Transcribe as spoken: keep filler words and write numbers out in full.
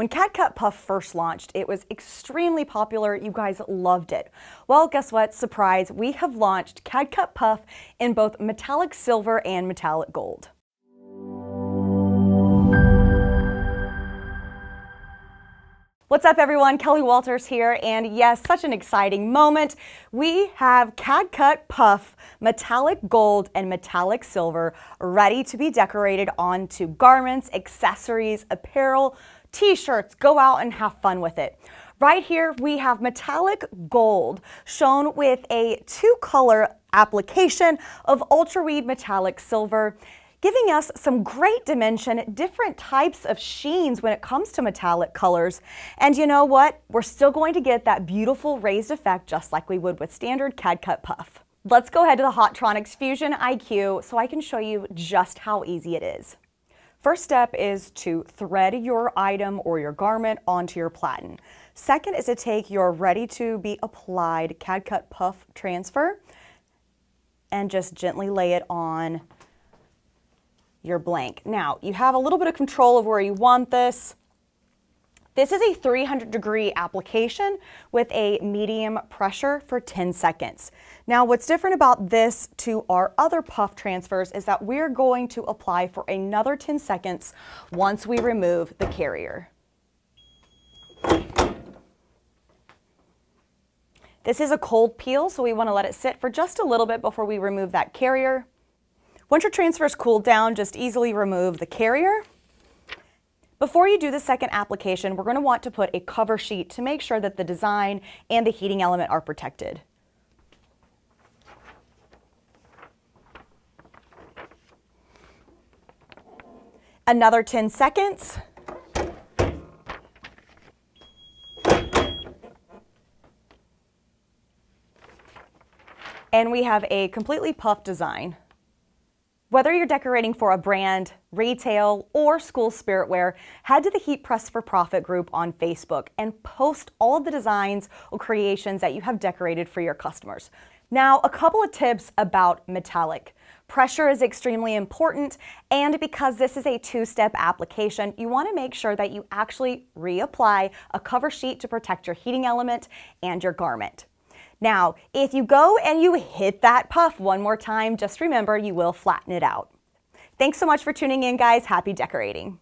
When CAD-CUT® Puff first launched, it was extremely popular. You guys loved it. Well, guess what? Surprise, we have launched CAD-CUT® Puff in both metallic silver and metallic gold. What's up everyone, Kelly Walters here, and yes, such an exciting moment. We have CAD-CUT® Puff, metallic gold and metallic silver, ready to be decorated onto garments, accessories, apparel, t-shirts. Go out and have fun with it. Right here we have metallic gold shown with a two-color application of UltraWeed metallic silver, giving us some great dimension, different types of sheens when it comes to metallic colors. And you know what? We're still going to get that beautiful raised effect just like we would with standard CAD-CUT® Puff. Let's go ahead to the Hotronix Fusion I Q so I can show you just how easy it is. First step is to thread your item or your garment onto your platen. Second is to take your ready to be applied CAD-CUT® Puff transfer and just gently lay it on your blank. Now, you have a little bit of control of where you want this. This is a three hundred degree application with a medium pressure for ten seconds. Now, what's different about this to our other puff transfers is that we're going to apply for another ten seconds once we remove the carrier. This is a cold peel, so we want to let it sit for just a little bit before we remove that carrier. Once your transfer's cooled down, just easily remove the carrier. Before you do the second application, we're going to want to put a cover sheet to make sure that the design and the heating element are protected. Another ten seconds. And we have a completely puffed design. Whether you're decorating for a brand, retail, or school spirit wear, head to the Heat Press for Profit group on Facebook and post all of the designs or creations that you have decorated for your customers. Now, a couple of tips about metallic. Pressure is extremely important, and because this is a two-step application, you want to make sure that you actually reapply a cover sheet to protect your heating element and your garment. Now, if you go and you hit that puff one more time, just remember you will flatten it out. Thanks so much for tuning in, guys. Happy decorating.